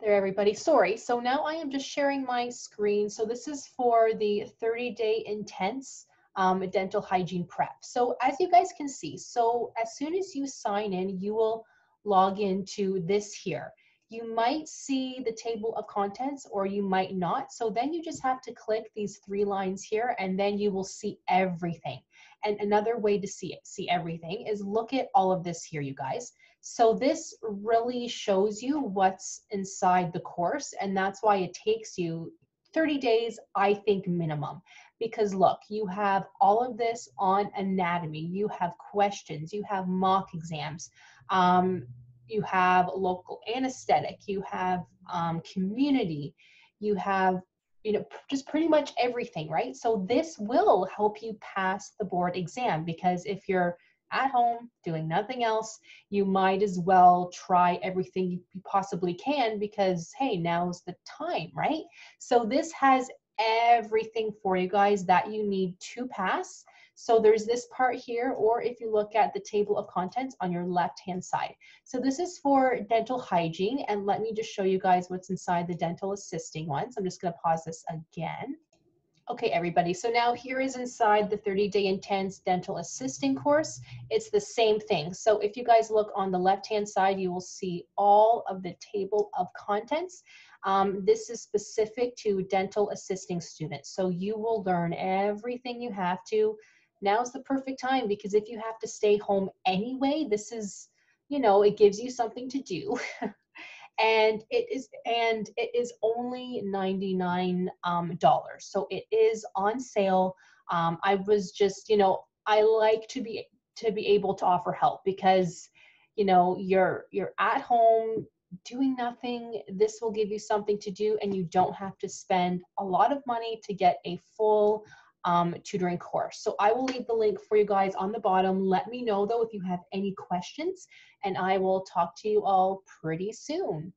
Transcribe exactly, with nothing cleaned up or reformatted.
There, everybody. Sorry. So now I am just sharing my screen. So this is for the thirty day intense um, dental hygiene prep. So as you guys can see, so as soon as you sign in, you will log into this here. You might see the table of contents or you might not. So then you just have to click these three lines here and then you will see everything. And another way to see it, see everything is look at all of this here, you guys. So this really shows you what's inside the course, and that's why it takes you thirty days, I think, minimum. Because look, you have all of this on anatomy, you have questions, you have mock exams, um, you have local anesthetic, you have um, community, you have, you know, just pretty much everything, right? So this will help you pass the board exam, because if you're at home doing nothing else, you might as well try everything you possibly can, because hey, now's the time, right? So this has everything for you guys that you need to pass. So there's this part here, or if you look at the table of contents on your left-hand side. So this is for dental hygiene, and let me just show you guys what's inside the dental assisting one. So I'm just gonna pause this again. Okay, everybody, so now here is inside the thirty day intense dental assisting course. It's the same thing. So if you guys look on the left-hand side, you will see all of the table of contents. Um, this is specific to dental assisting students. So you will learn everything you have to. Now's the perfect time, because if you have to stay home anyway, this is, you know, it gives you something to do. And it is, and it is only ninety-nine dollars. Um, so it is on sale. Um, I was just, you know, I like to be, to be able to offer help, because, you know, you're, you're at home doing nothing. This will give you something to do, and you don't have to spend a lot of money to get a full Um, tutoring course. So I will leave the link for you guys on the bottom. Let me know though if you have any questions, and I will talk to you all pretty soon.